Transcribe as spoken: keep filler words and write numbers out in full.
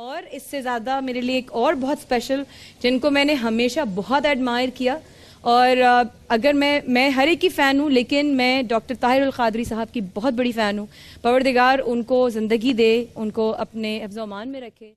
और इससे ज़्यादा मेरे लिए एक और बहुत स्पेशल जिनको मैंने हमेशा बहुत एडमायर किया और अगर मैं मैं हर एक की फ़ैन हूँ, लेकिन मैं डॉक्टर ताहिर उल क़ादरी साहब की बहुत बड़ी फ़ैन हूँ। परवरदिगार उनको ज़िंदगी दे, उनको अपने हिफ्ज़-ओ-अमान में रखे।